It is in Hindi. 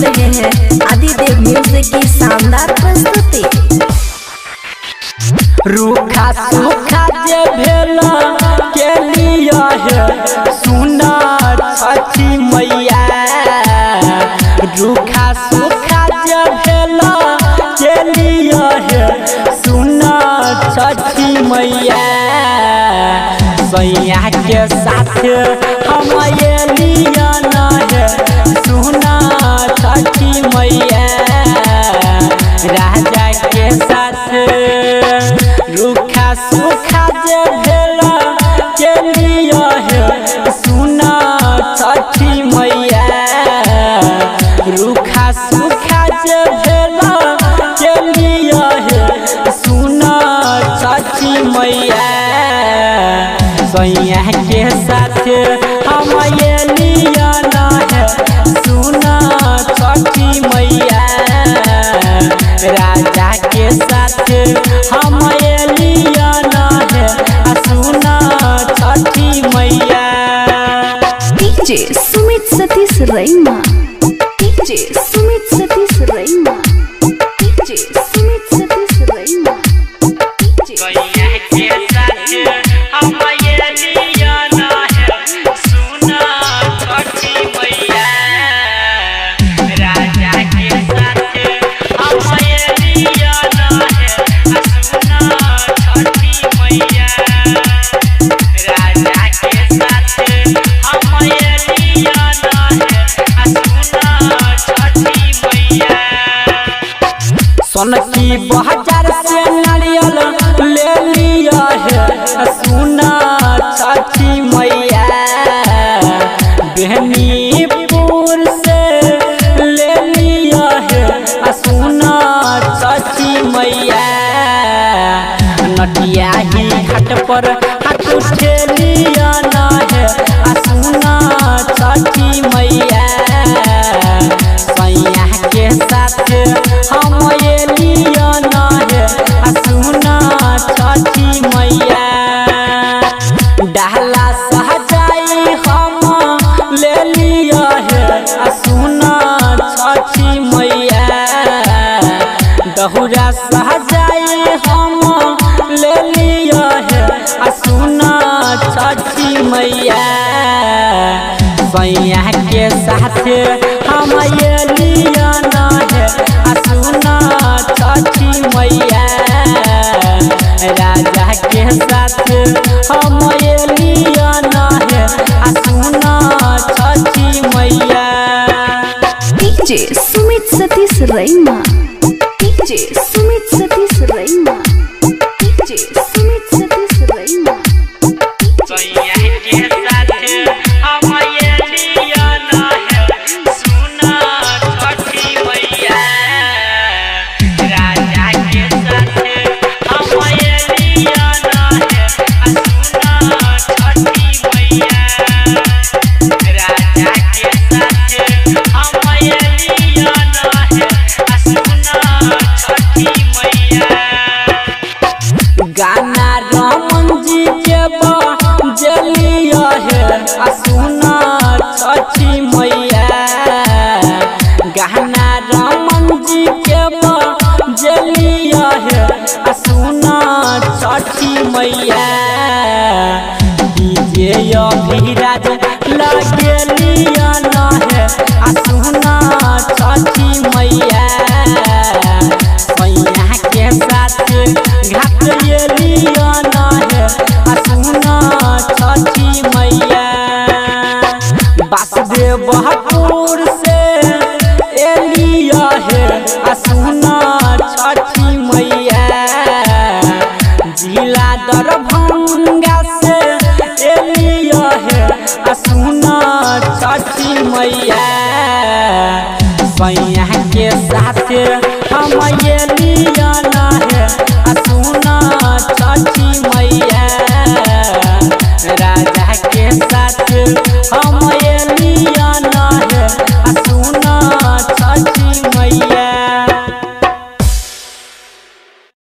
सुन रहे हैं आदिदेव म्यूजिक की शानदार प्रस्तुति। रूखा सूखा जे भेला के लिया है सुना छठी मैया। रूखा सूखा जे भेला के लिया है सुना छठी मैया। सैया के साथ हम ये लिया ना है सुना छठी मैया। राजा के साथ रूखा सूखा जे भेला के लिया है सुना छठी मैया। रूखा सूखा जे भेला के लिया है सुना छठी मैया। सैया के साथ हम ये लिया ना है सुना छठी मैया। राजा के साथ हम ये लिया ना है सुना Chhathi Maiya. DJ Sumit Satish Raima, DJ Sumit Satish Raima, DJ Sumit Satish Raima, DJ सैया के साथ हम ये लिया ना है सुना छठी मैया। राजा के साथ हम ये लिया ना है सुना छठी मैया। राजा के साथ हम ये लिया ना है सुना छठी मैया। सोनकी बाजार से नारियल ले लिया है सुना छठी मैया। बेनीपुर से ले लिया है सुना छठी मैया। नटिया ही हट पर हट उठे लिया ना है सुना छठी मैया। सैया के साथ हम ये लिया ना है सुना छठी मैया। डाला सहजाई हम ले लिया है सुना छठी मैया। दहुरा सहजाई हम ले लिया है सुना छठी मैया। सैया के साथ हम ये लिया ना है सुना छठी मैया। राजा के साथ हम ये लिया ना है सुना Chhathi Maiya. DJ Sumit Satish Raima, DJ Sumit Satish Raima, DJ Sumit Satish Raima. सैया के साथ हम ये लिया ना है सुना छठी मैया। राजा के साथ गाना रमन जी के बजलिया है सुना छठी मैया। गाना रमन जी के बजलिया है सुना छठी मैया। डीजे अभिराज लगे लिया ना है सुना छठी मैया। सैया के साथ घाट ये लिया ना है सुना छठी मैया। वासुदेवपुर से ये लिया है सुना छठी मैया। जिला दरभंगा से ये लिया है सुना छठी मैया। सैया के साथ हम ये लिया ना है सुना छठी मैया।